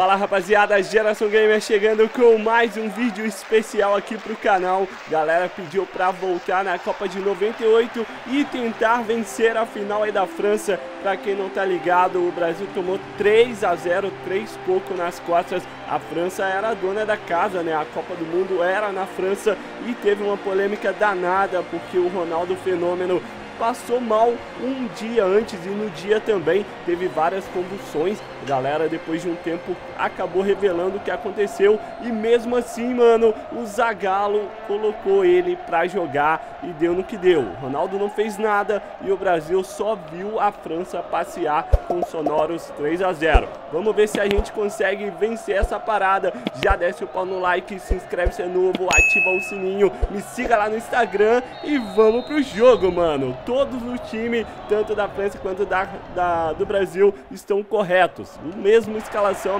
Fala rapaziada, Geração Gamer chegando com mais um vídeo especial aqui pro canal. Galera pediu pra voltar na Copa de 98 e tentar vencer a final aí da França. Pra quem não tá ligado, o Brasil tomou 3 a 0, 3 pouco nas costas. A França era a dona da casa, né? A Copa do Mundo era na França e teve uma polêmica danada porque o Ronaldo Fenômeno passou mal um dia antes e no dia também teve várias convulsões. A galera, depois de um tempo, acabou revelando o que aconteceu e mesmo assim, mano, o Zagallo colocou ele pra jogar e deu no que deu. O Ronaldo não fez nada e o Brasil só viu a França passear com sonoros 3 a 0. Vamos ver se a gente consegue vencer essa parada. Já desce o pau no like, se inscreve se é novo, ativa o sininho, me siga lá no Instagram e vamos pro jogo, mano. Todos os times, tanto da França quanto do Brasil, estão corretos. A mesma escalação,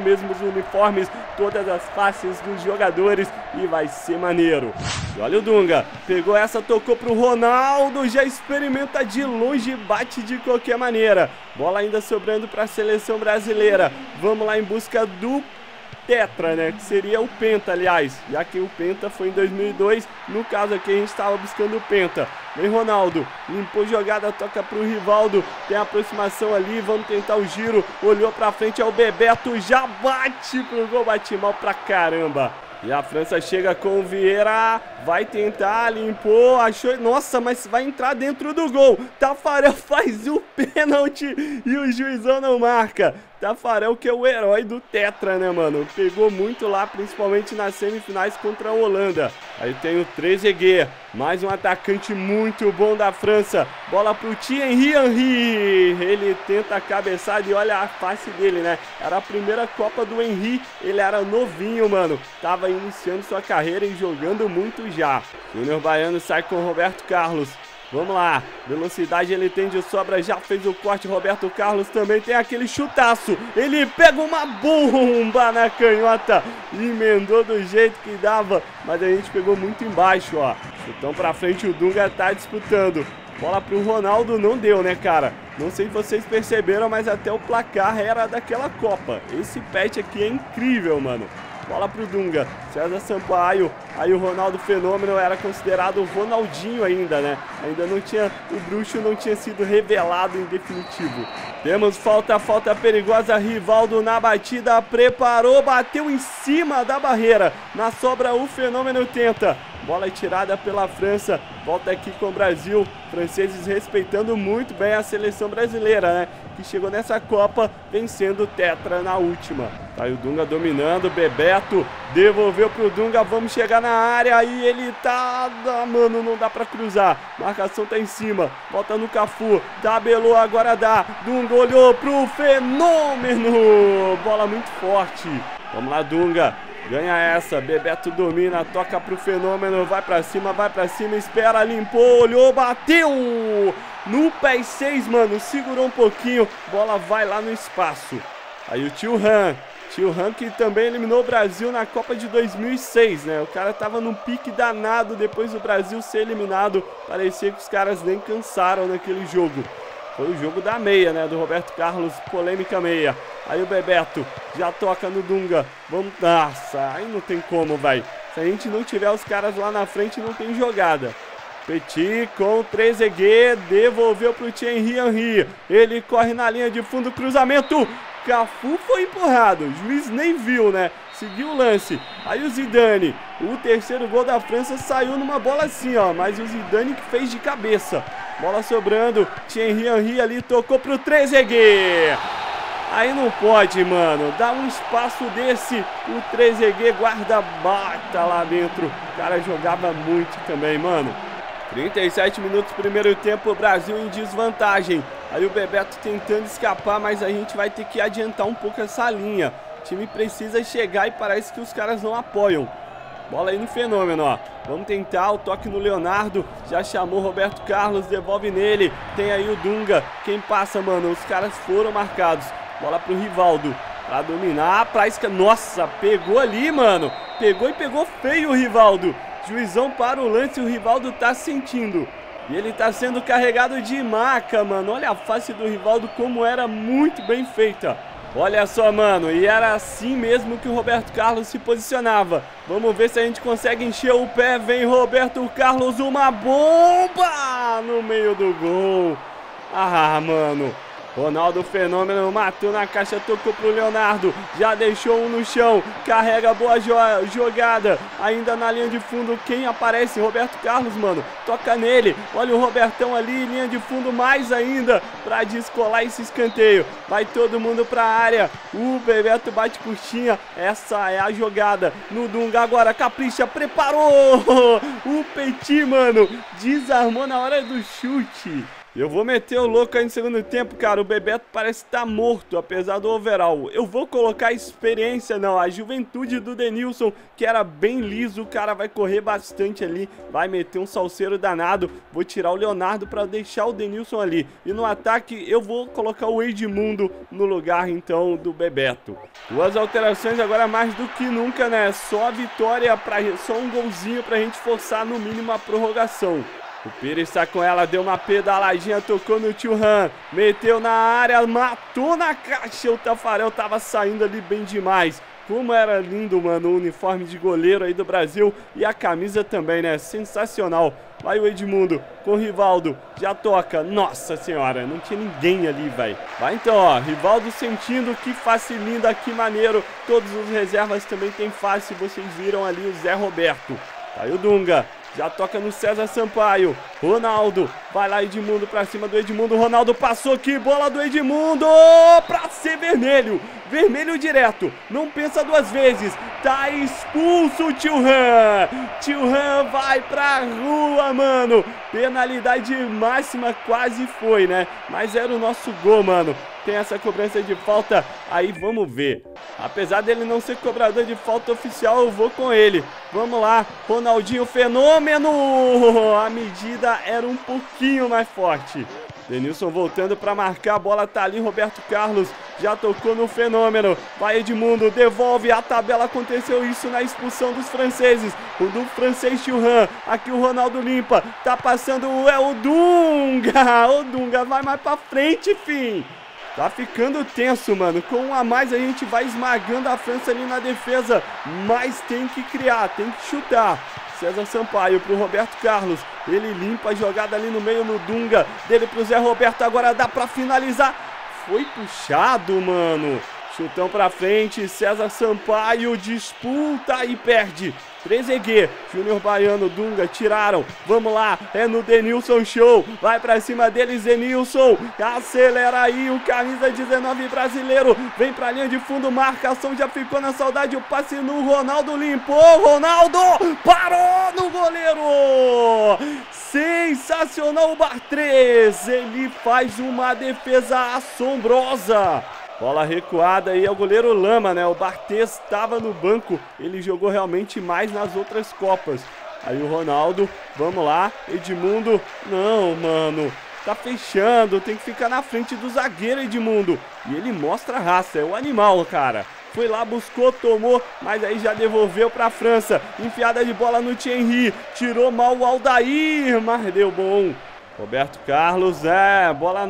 mesmos uniformes, todas as faces dos jogadores e vai ser maneiro. E olha o Dunga, pegou essa, tocou pro Ronaldo, já experimenta de longe, bate de qualquer maneira. Bola ainda sobrando para a seleção brasileira. Vamos lá em busca do Tetra, né? Que seria o Penta, aliás. Já que o Penta foi em 2002, no caso aqui a gente estava buscando o Penta. Vem Ronaldo, limpou jogada, toca pro Rivaldo, tem aproximação ali, vamos tentar o giro, olhou pra frente, é o Bebeto, já bate pro gol, bate mal pra caramba. E a França chega com o Vieira, vai tentar, limpou, achou, nossa, mas vai entrar dentro do gol. Tafarel faz o pênalti e o juizão não marca. Tafarel que é o herói do Tetra, né, mano? Pegou muito lá, principalmente nas semifinais contra a Holanda. Aí tem o Trezeguet, mais um atacante muito bom da França. Bola pro Thierry Henry, ele tenta a cabeçada e olha a face dele, né? Era a primeira Copa do Henry, ele era novinho, mano. Tava iniciando sua carreira e jogando muito já. Júnior Baiano sai com o Roberto Carlos. Vamos lá, velocidade ele tem de sobra, já fez o corte, Roberto Carlos também tem aquele chutaço. Ele pega uma bomba na canhota, emendou do jeito que dava, mas a gente pegou muito embaixo, ó. Então pra frente o Dunga tá disputando. Bola pro Ronaldo, não deu, né, cara? Não sei se vocês perceberam, mas até o placar era daquela Copa. Esse patch aqui é incrível, mano. Bola pro Dunga, César Sampaio, aí o Ronaldo Fenômeno era considerado o Ronaldinho ainda, né? Ainda não tinha, o bruxo não tinha sido revelado em definitivo. Temos falta perigosa, Rivaldo na batida, preparou, bateu em cima da barreira. Na sobra o Fenômeno tenta, bola tirada pela França, volta aqui com o Brasil. Franceses respeitando muito bem a seleção brasileira, né? Que chegou nessa Copa vencendo o Tetra na última. Tá aí o Dunga dominando, Bebeto devolveu pro Dunga, vamos chegar na área e ele tá... Ah, mano, não dá pra cruzar, marcação tá em cima, volta no Cafu, tabelou, agora dá, Dunga olhou pro Fenômeno, bola muito forte. Vamos lá Dunga, ganha essa, Bebeto domina, toca pro Fenômeno, vai pra cima, espera, limpou, olhou, bateu no pé 6, mano, segurou um pouquinho, bola vai lá no espaço. Aí o Tio Han que também eliminou o Brasil na Copa de 2006, né? O cara tava num pique danado depois do Brasil ser eliminado. Parecia que os caras nem cansaram naquele jogo. Foi o jogo da meia, né? Do Roberto Carlos, polêmica meia. Aí o Bebeto já toca no Dunga. Vamos... Nossa, aí não tem como, vai. Se a gente não tiver os caras lá na frente, não tem jogada. Petit com o Trezeguet, devolveu pro Thierry Henry. Ele corre na linha de fundo, cruzamento... Cafu foi empurrado, o juiz nem viu, né? Seguiu o lance. Aí o Zidane, o terceiro gol da França saiu numa bola assim, ó. Mas o Zidane que fez de cabeça. Bola sobrando, Thierry Henry ali tocou pro Trezeguet. Aí não pode, mano. Dá um espaço desse, o Trezeguet guarda-bata lá dentro. O cara jogava muito também, mano. 37 minutos, primeiro tempo, o Brasil em desvantagem. Aí o Bebeto tentando escapar, mas a gente vai ter que adiantar um pouco essa linha. O time precisa chegar e parece que os caras não apoiam. Bola aí no Fenômeno, ó. Vamos tentar, o toque no Leonardo. Já chamou Roberto Carlos, devolve nele. Tem aí o Dunga. Quem passa, mano? Os caras foram marcados. Bola pro Rivaldo. Pra dominar, pra esca... Nossa, pegou ali, mano. Pegou e pegou feio o Rivaldo. Juizão para o lance, o Rivaldo tá sentindo. E ele tá sendo carregado de maca, mano. Olha a face do Rivaldo como era muito bem feita. Olha só, mano, e era assim mesmo que o Roberto Carlos se posicionava. Vamos ver se a gente consegue encher o pé. Vem Roberto Carlos, uma bomba no meio do gol. Ah, mano, Ronaldo Fenômeno matou na caixa, tocou pro Leonardo, já deixou um no chão, carrega, boa jogada, ainda na linha de fundo, quem aparece? Roberto Carlos, mano, toca nele, olha o Robertão ali, linha de fundo mais ainda, pra descolar esse escanteio, vai todo mundo pra área, o Bebeto bate curtinha, essa é a jogada, no Dunga agora, capricha, preparou, o Petit, mano, desarmou na hora do chute. Eu vou meter o louco aí no segundo tempo, cara. O Bebeto parece estar morto, apesar do overall. Eu vou colocar a experiência, não. A juventude do Denilson, que era bem liso. O cara vai correr bastante ali. Vai meter um salseiro danado. Vou tirar o Leonardo para deixar o Denilson ali. E no ataque, eu vou colocar o Edmundo no lugar, então, do Bebeto. Duas alterações agora mais do que nunca, né? Só a vitória, só um golzinho pra gente forçar, no mínimo, a prorrogação. O Pires está com ela, deu uma pedaladinha, tocou no Thuram, meteu na área, matou na caixa, o Tafarel tava saindo ali bem demais. Como era lindo, mano, o uniforme de goleiro aí do Brasil e a camisa também, né? Sensacional. Vai o Edmundo com o Rivaldo, já toca, nossa senhora, não tinha ninguém ali, velho. Vai então, ó, Rivaldo sentindo, que face linda, que maneiro. Todos os reservas também tem face, vocês viram ali o Zé Roberto. Aí o Dunga, já toca no César Sampaio, Ronaldo, vai lá Edmundo pra cima do Edmundo, Ronaldo passou, que bola do Edmundo, pra ser vermelho, vermelho direto, não pensa duas vezes, tá expulso o Thuram vai pra rua, mano, penalidade máxima, quase foi, né, mas era o nosso gol, mano. Tem essa cobrança de falta, aí vamos ver. Apesar dele não ser cobrador de falta oficial, eu vou com ele. Vamos lá, Ronaldinho Fenômeno! A medida era um pouquinho mais forte. Denilson voltando para marcar, a bola tá ali, Roberto Carlos já tocou no Fenômeno. Vai Edmundo, devolve, a tabela aconteceu isso na expulsão dos franceses. O do francês Thuram, aqui o Ronaldo limpa, tá passando, é o Dunga! O Dunga vai mais pra frente, fim! Tá ficando tenso, mano. Com um a mais a gente vai esmagando a França ali na defesa. Mas tem que criar, tem que chutar. César Sampaio pro Roberto Carlos. Ele limpa a jogada ali no meio no Dunga. Dele pro Zé Roberto, agora dá pra finalizar. Foi puxado, mano. Chutão pra frente, César Sampaio disputa e perde. Trezeguet, Júnior Baiano, Dunga, tiraram. Vamos lá, é no Denilson show. Vai pra cima deles, Denilson. Acelera aí, o camisa 19 brasileiro. Vem pra linha de fundo, marcação já ficou na saudade. O passe no Ronaldo, limpou. Ronaldo, parou no goleiro. Sensacional o Barthez. Ele faz uma defesa assombrosa. Bola recuada e é o goleiro Lama, né? O Barthez estava no banco, ele jogou realmente mais nas outras Copas. Aí o Ronaldo, vamos lá, Edmundo, não, mano, tá fechando, tem que ficar na frente do zagueiro Edmundo. E ele mostra a raça, é o animal, cara. Foi lá, buscou, tomou, mas aí já devolveu pra França. Enfiada de bola no Thierry Henry, tirou mal o Aldair, mas deu bom. Roberto Carlos, bola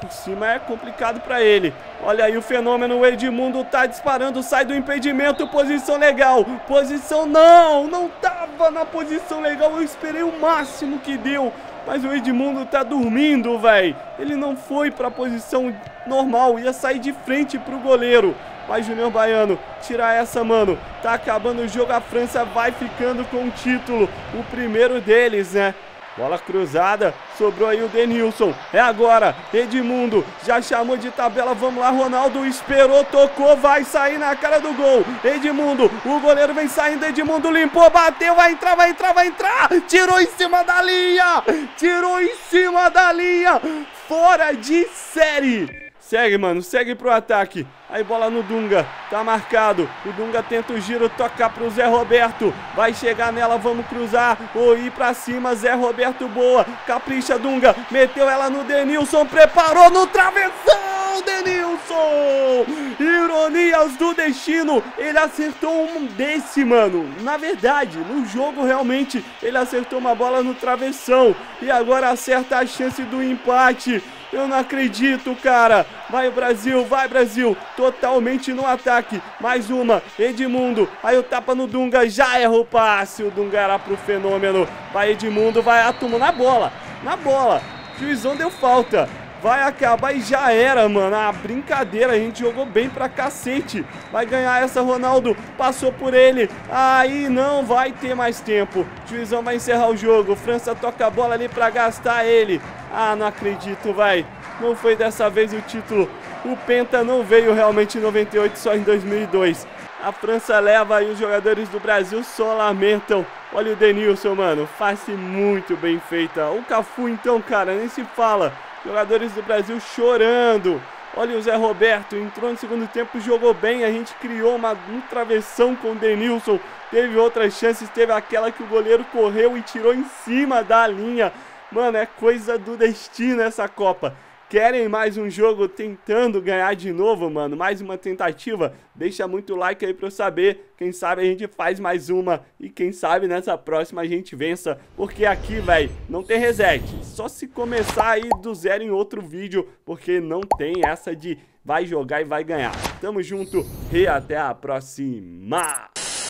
por cima é complicado pra ele. Olha aí o Fenômeno, o Edmundo tá disparando, sai do impedimento, posição legal. Posição não tava na posição legal, eu esperei o máximo que deu. Mas o Edmundo tá dormindo, velho. Ele não foi pra posição normal, ia sair de frente pro goleiro. Vai Júnior Baiano, tira essa, mano. Tá acabando o jogo, a França vai ficando com o título. O primeiro deles, né? Bola cruzada, sobrou aí o Denilson, é agora, Edmundo, já chamou de tabela, vamos lá, Ronaldo esperou, tocou, vai sair na cara do gol, Edmundo, o goleiro vem saindo, Edmundo limpou, bateu, vai entrar, tirou em cima da linha, fora de série. Segue, mano, segue pro ataque. Aí bola no Dunga, tá marcado. O Dunga tenta o giro, toca pro Zé Roberto. Vai chegar nela, vamos cruzar. Ou ir pra cima, Zé Roberto, boa. Capricha, Dunga, meteu ela no Denilson, preparou no travessão, Denilson! Ironias do destino, ele acertou um desse, mano. Na verdade, no jogo, realmente, ele acertou uma bola no travessão. E agora acerta a chance do empate. Eu não acredito, cara. Vai, Brasil, totalmente no ataque. Mais uma, Edmundo. Aí o tapa no Dunga, já errou o passe. O Dunga era pro Fenômeno. Vai, Edmundo, vai, atumou na bola. Na bola, o juizão deu falta. Vai acabar e já era, mano. Ah, brincadeira, a gente jogou bem pra cacete. Vai ganhar essa, Ronaldo. Passou por ele. Aí não vai ter mais tempo. O juizão vai encerrar o jogo. França toca a bola ali pra gastar ele. Ah, não acredito, vai. Não foi dessa vez o título. O Penta não veio realmente em 98, só em 2002. A França leva e os jogadores do Brasil só lamentam. Olha o Denilson, mano. Face muito bem feita. O Cafu, então, cara, nem se fala. Jogadores do Brasil chorando. Olha o Zé Roberto, entrou no segundo tempo, jogou bem. A gente criou um travessão com o Denilson. Teve outras chances, teve aquela que o goleiro correu e tirou em cima da linha. Mano, é coisa do destino essa Copa. Querem mais um jogo tentando ganhar de novo, mano? Mais uma tentativa? Deixa muito like aí pra eu saber. Quem sabe a gente faz mais uma. E quem sabe nessa próxima a gente vença. Porque aqui, velho, não tem reset. Só se começar aí do zero em outro vídeo. Porque não tem essa de vai jogar e vai ganhar. Tamo junto e até a próxima.